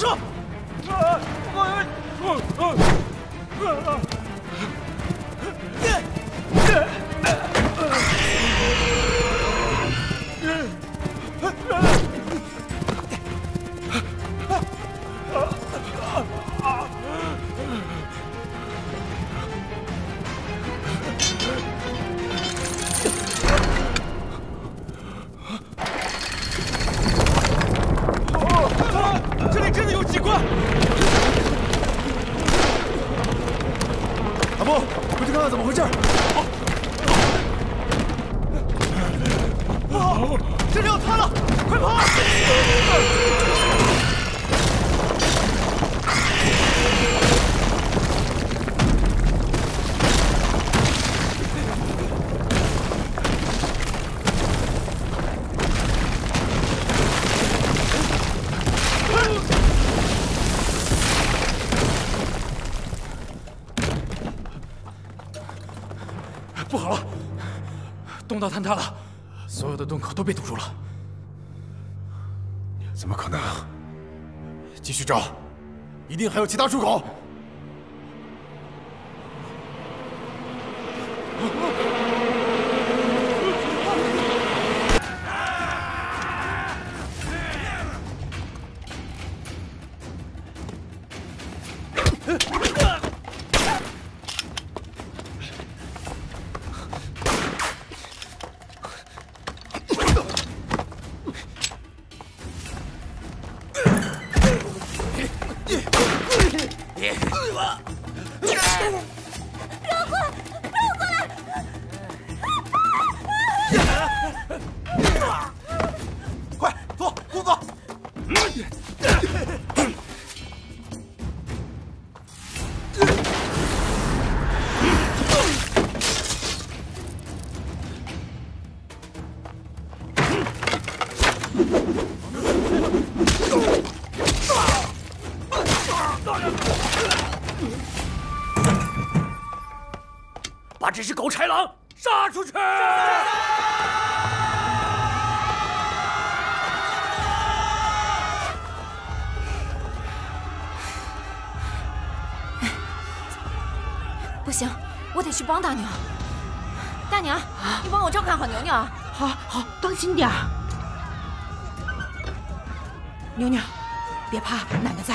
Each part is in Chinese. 射！洞道坍塌了，所有的洞口都被堵住了。怎么可能？继续找，一定还有其他出口。 把这只狗豺狼杀出去！ 不行，我得去帮大娘。大娘，你帮我照看好牛牛啊！好，好，当心点儿。牛牛，别怕，奶奶在。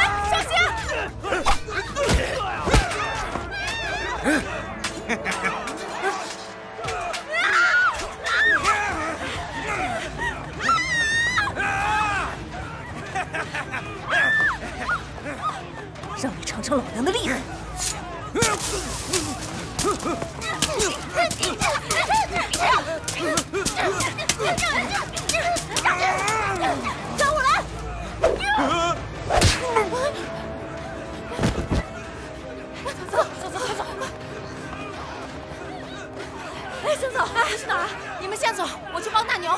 小心！ 让你尝尝老娘的厉害！找我来！走！哎，森总，哎，去哪儿？你们先走，我去帮大牛。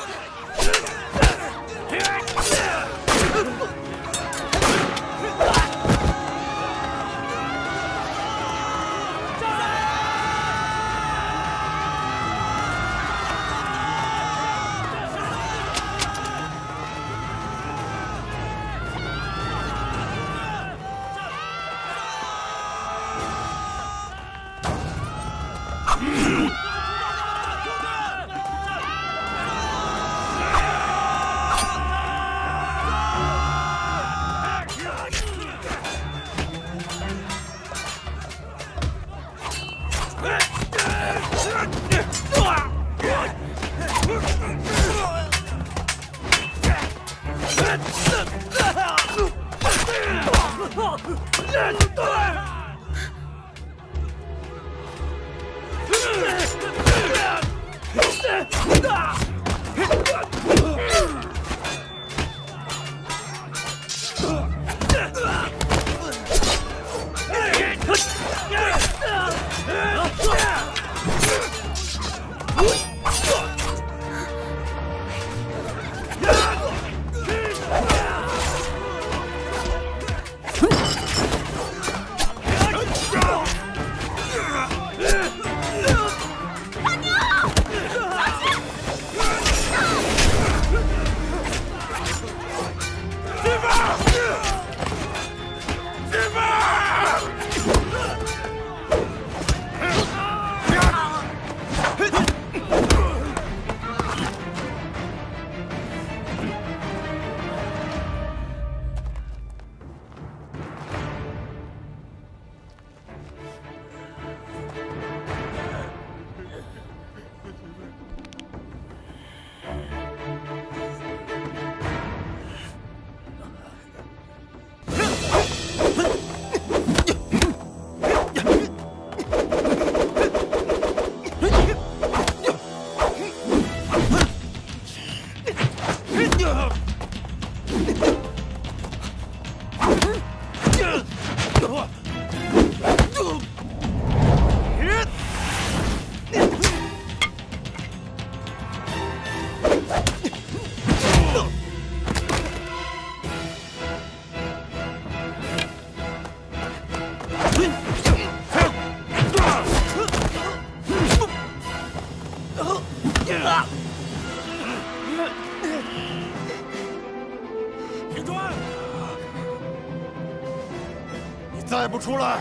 再不出来，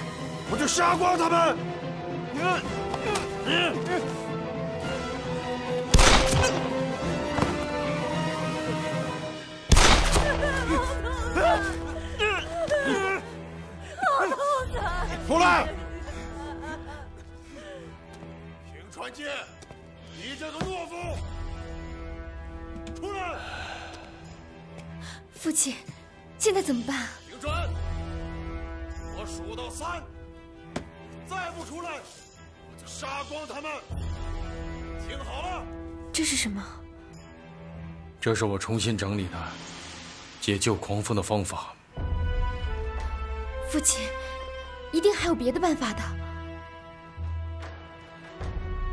我就杀光他们！好痛啊！出来！平川剑，你这个懦夫，出来！父亲，现在怎么办啊？平川。 我数到3，再不出来，我就杀光他们！听好了，这是什么？这是我重新整理的解救狂风的方法。父亲，一定还有别的办法的。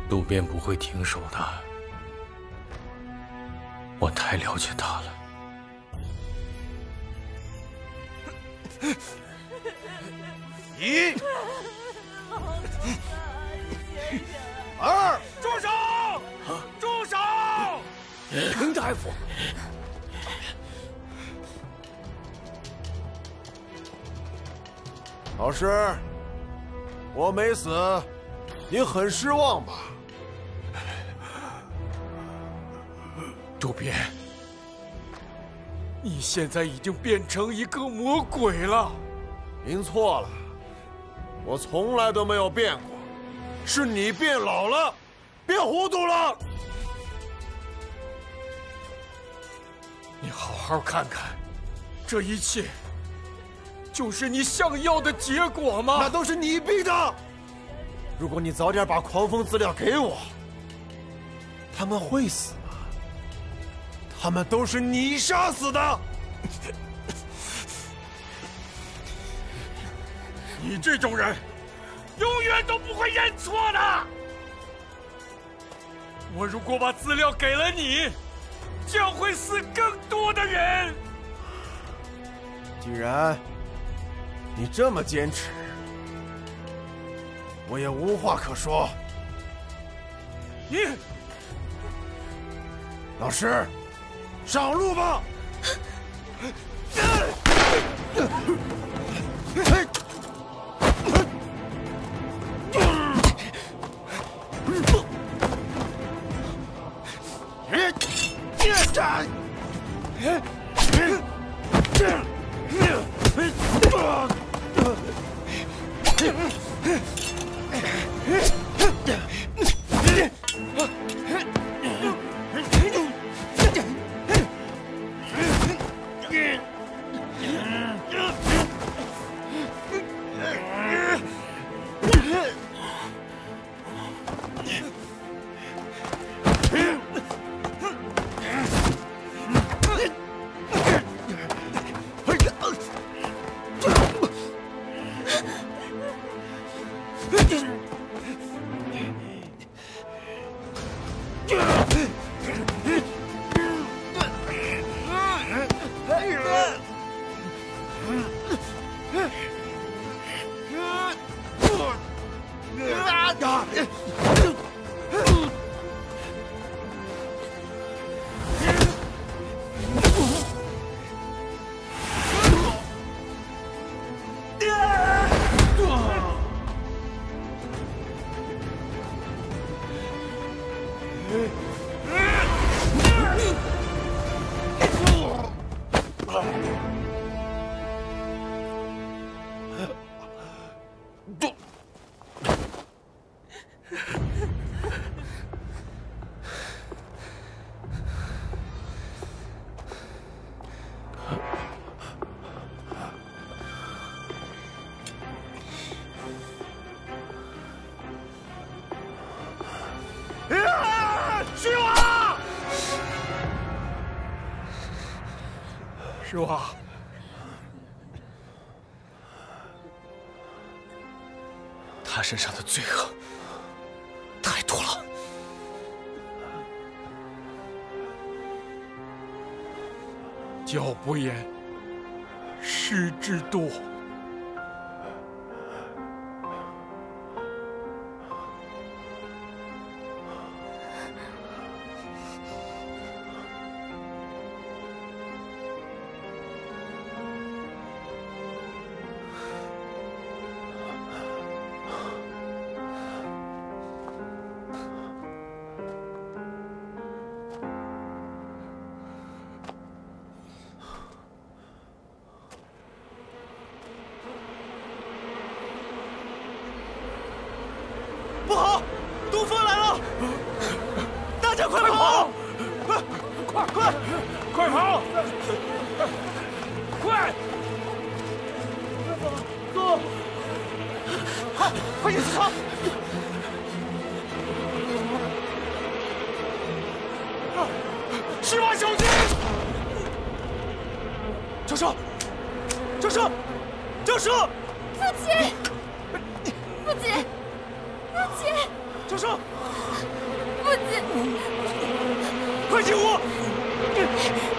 渡边不会停手的，我太了解他了。一、2，住手！住手！林大夫，老师，我没死，您很失望吧？渡边，你现在已经变成一个魔鬼了。您错了。 我从来都没有变过，是你变老了，变糊涂了。你好好看看，这一切就是你想要的结果吗？那都是你逼的。如果你早点把狂风资料给我，他们会死吗？他们都是你杀死的。你这种人，永远都不会认错的。我如果把资料给了你，将会死更多的人。既然你这么坚持，我也无话可说。你，老师，上路吧。师傅好。他身上的罪恶太多了。 教不严，师之惰。快进屋！